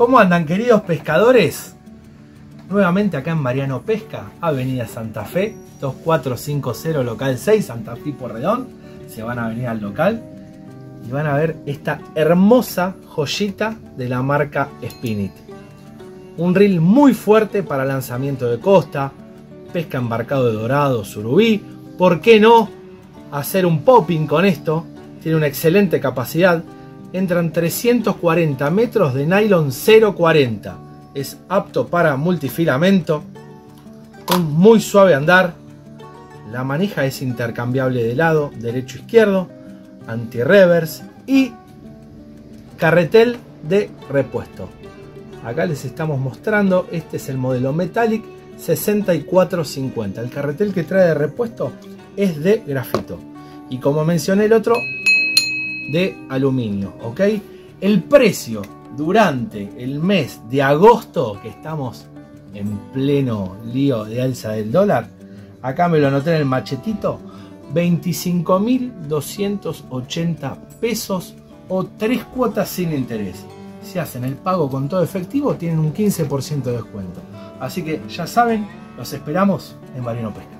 ¿Cómo andan, queridos pescadores? Nuevamente acá en Mariano Pesca, Avenida Santa Fe, 2450, local 6, Santa Fe Porredón. Se van a venir al local y van a ver esta hermosa joyita de la marca Spinit. Un reel muy fuerte para lanzamiento de costa, pesca embarcado de dorado, surubí. ¿Por qué no hacer un popping con esto? Tiene una excelente capacidad. Entran 340 metros de nylon 040. Es apto para multifilamento, con muy suave andar. La manija es intercambiable de lado, derecho, izquierdo, anti-reverse y carretel de repuesto. Acá les estamos mostrando, este es el modelo Metallic 6450. El carretel que trae de repuesto es de grafito y, como mencioné, el otro de aluminio, ¿ok? El precio durante el mes de agosto, que estamos en pleno lío de alza del dólar, acá me lo anoté en el machetito, 25.280 pesos o 3 cuotas sin interés. Si hacen el pago con todo efectivo, tienen un 15% de descuento. Así que ya saben, los esperamos en Mariano Pesca.